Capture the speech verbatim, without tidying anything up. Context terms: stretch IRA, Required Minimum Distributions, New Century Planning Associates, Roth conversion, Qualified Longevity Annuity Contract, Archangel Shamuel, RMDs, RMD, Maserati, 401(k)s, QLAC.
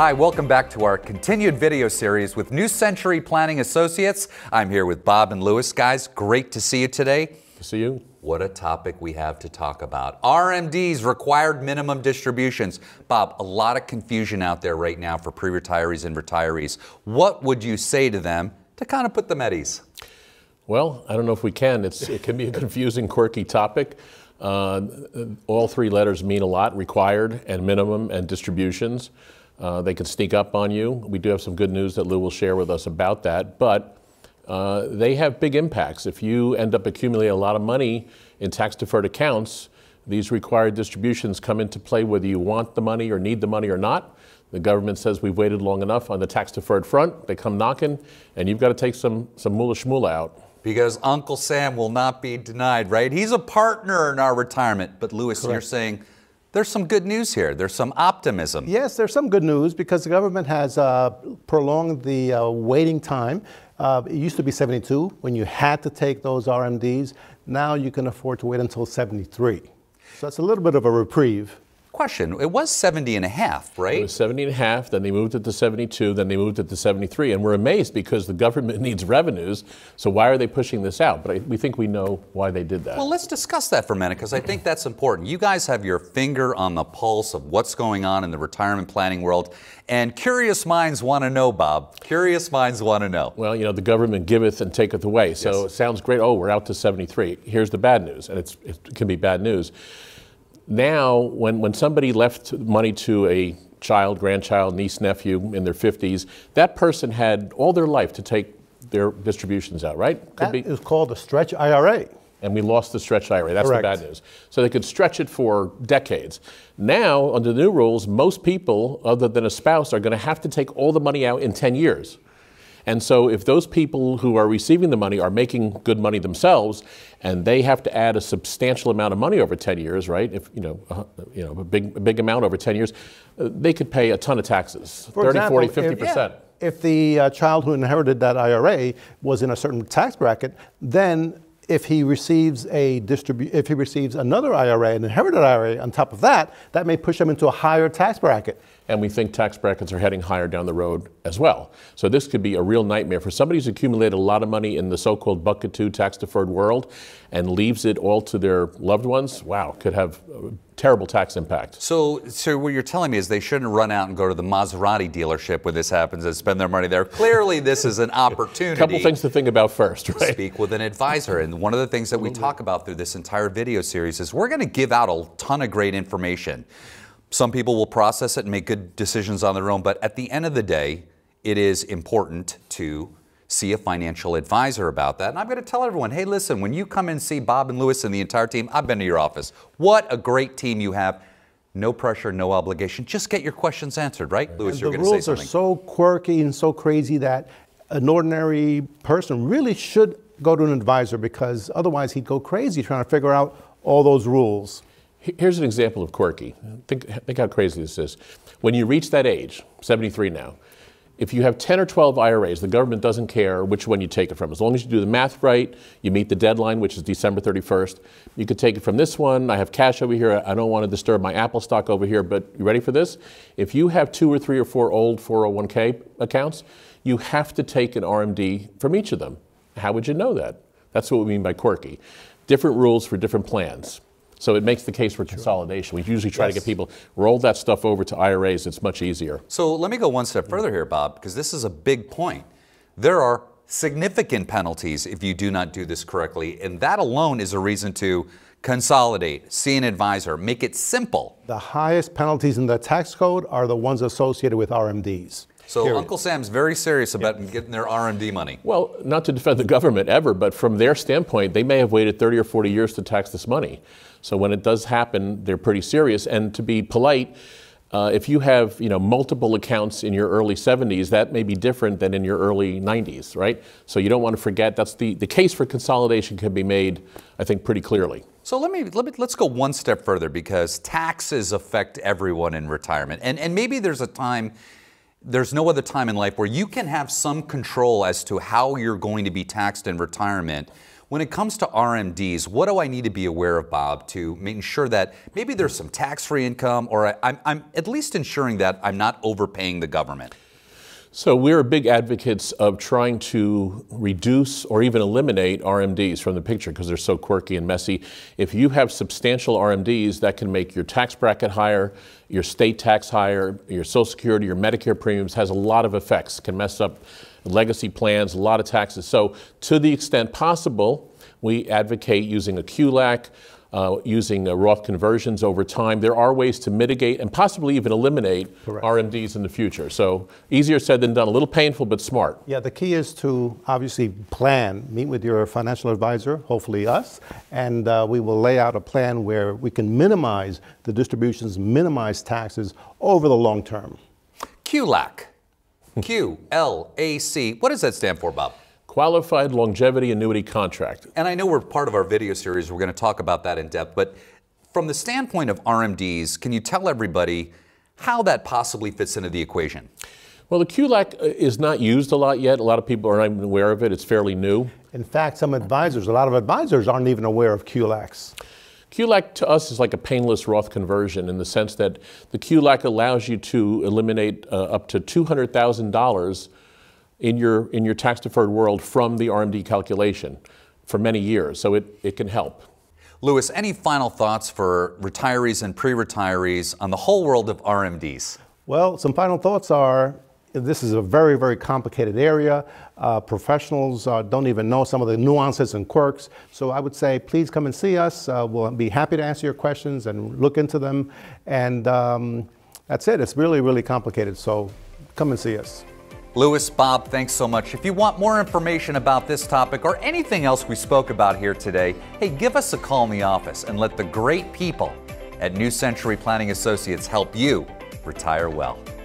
Hi, welcome back to our continued video series with New Century Planning Associates. I'm here with Bob and Louis. Guys, great to see you today. Good to see you. What a topic we have to talk about. R M Ds, required minimum distributions. Bob, a lot of confusion out there right now for pre-retirees and retirees. What would you say to them to kind of put them at ease? Well, I don't know if we can. It's, it can be a confusing, quirky topic. Uh, all three letters mean a lot, required and minimum and distributions. Uh, they can sneak up on you. We do have some good news that Lou will share with us about that, but uh, they have big impacts. If you end up accumulating a lot of money in tax-deferred accounts, these required distributions come into play whether you want the money or need the money or not. The government says we've waited long enough on the tax-deferred front. They come knocking, and you've got to take some, some moolah shmoolah out. Because Uncle Sam will not be denied, right? He's a partner in our retirement. But Louis, correct, you're saying there's some good news here. There's some optimism. Yes, there's some good news because the government has uh, prolonged the uh, waiting time. Uh, it used to be seventy-two when you had to take those R M Ds. Now you can afford to wait until seventy-three. So that's a little bit of a reprieve. Question, it was seventy and a half, right? It was seventy and a half, then they moved it to seventy-two, then they moved it to seventy-three, and we're amazed because the government needs revenues, so why are they pushing this out? But I, we think we know why they did that. Well, let's discuss that for a minute because I think that's important. You guys have your finger on the pulse of what's going on in the retirement planning world, and curious minds want to know, Bob. Curious minds want to know. Well, you know, the government giveth and taketh away, so yes, it sounds great. Oh, we're out to seventy-three. Here's the bad news, and it's, it can be bad news. Now, when, when somebody left money to a child, grandchild, niece, nephew in their fifties, that person had all their life to take their distributions out, right? Could that be. Is called a stretch I R A. And we lost the stretch I R A. That's correct, the bad news. So they could stretch it for decades. Now, under the new rules, most people, other than a spouse, are going to have to take all the money out in ten years. And so if those people who are receiving the money are making good money themselves, and they have to add a substantial amount of money over ten years, right? If, you know, uh, you know, a big, a big amount over ten years, uh, they could pay a ton of taxes, for thirty, example, forty, fifty percent. If, if the uh, child who inherited that I R A was in a certain tax bracket, then if he receives a distribu- if he receives another I R A, an inherited I R A on top of that, that may push him into a higher tax bracket. And we think tax brackets are heading higher down the road as well. So this could be a real nightmare for somebody who's accumulated a lot of money in the so-called bucket two tax-deferred world and leaves it all to their loved ones. Wow, could have a terrible tax impact. So, so what you're telling me is they shouldn't run out and go to the Maserati dealership when this happens and spend their money there. Clearly, this is an opportunity. A couple things to think about first, right? Speak with an advisor. And one of the things that we talk about through this entire video series is we're going to give out a ton of great information. Some people will process it and make good decisions on their own, but at the end of the day, it is important to see a financial advisor about that. And I'm going to tell everyone, hey, listen, when you come and see Bob and Louis and the entire team, I've been to your office. What a great team you have. No pressure, no obligation. Just get your questions answered, right? Louis, and you're going to say something. The rules are so quirky and so crazy that an ordinary person really should go to an advisor because otherwise he'd go crazy trying to figure out all those rules. Here's an example of quirky. Think, think how crazy this is. When you reach that age, seventy-three now, if you have ten or twelve I R As, the government doesn't care which one you take it from. As long as you do the math right, you meet the deadline, which is December thirty-first, you could take it from this one. I have cash over here. I don't want to disturb my Apple stock over here, but you ready for this? If you have two or three or four old four oh one K accounts, you have to take an R M D from each of them. How would you know that? That's what we mean by quirky. Different rules for different plans. So it makes the case for consolidation. We usually try yes. to get people, roll that stuff over to I R As, it's much easier. So let me go one step further here, Bob, because this is a big point. There are significant penalties if you do not do this correctly, and that alone is a reason to consolidate, see an advisor, make it simple. The highest penalties in the tax code are the ones associated with R M Ds. So period. Uncle Sam's very serious about yeah. getting their R M D money. Well, not to defend the government ever, but from their standpoint, they may have waited thirty or forty years to tax this money. So when it does happen, they're pretty serious. And to be polite, uh, if you have you know multiple accounts in your early seventies, that may be different than in your early nineties, right? So you don't want to forget. That's the, the case for consolidation can be made, I think, pretty clearly. So let me, let me, let's go one step further because taxes affect everyone in retirement. And, and maybe there's a time... There's no other time in life where you can have some control as to how you're going to be taxed in retirement When it comes to R M Ds, what do I need to be aware of, Bob, to make sure that maybe there's some tax-free income, or I, I'm, I'm at least ensuring that I'm not overpaying the government? So we're big advocates of trying to reduce or even eliminate R M Ds from the picture because they're so quirky and messy. If you have substantial R M Ds, that can make your tax bracket higher, your state tax higher, your Social Security, your Medicare premiums, has a lot of effects, can mess up legacy plans, a lot of taxes. So to the extent possible, we advocate using a Q L A C, Uh, using uh, Roth conversions over time. There are ways to mitigate and possibly even eliminate Correct. R M Ds in the future. So easier said than done, a little painful, but smart. Yeah, the key is to obviously plan, meet with your financial advisor, hopefully us, and uh, we will lay out a plan where we can minimize the distributions, minimize taxes over the long term. Q L A C, Q L A C, what does that stand for, Bob? Qualified Longevity Annuity Contract. And I know we're part of our video series, we're going to talk about that in depth, but from the standpoint of R M Ds, can you tell everybody how that possibly fits into the equation? Well, the Q L A C is not used a lot yet. A lot of people aren't even aware of it. It's fairly new. In fact, some advisors, a lot of advisors aren't even aware of Q L A Cs. Q L A C to us is like a painless Roth conversion in the sense that the Q L A C allows you to eliminate uh, up to two hundred thousand dollars in your, in your tax-deferred world from the R M D calculation for many years, so it, it can help. Louis, any final thoughts for retirees and pre-retirees on the whole world of R M Ds? Well, some final thoughts are, this is a very, very complicated area. Uh, professionals uh, don't even know some of the nuances and quirks. So I would say, please come and see us. Uh, we'll be happy to answer your questions and look into them. And um, that's it, it's really, really complicated. So come and see us. Louis, Bob, thanks so much. If you want more information about this topic or anything else we spoke about here today, hey, give us a call in the office and let the great people at New Century Planning Associates help you retire well.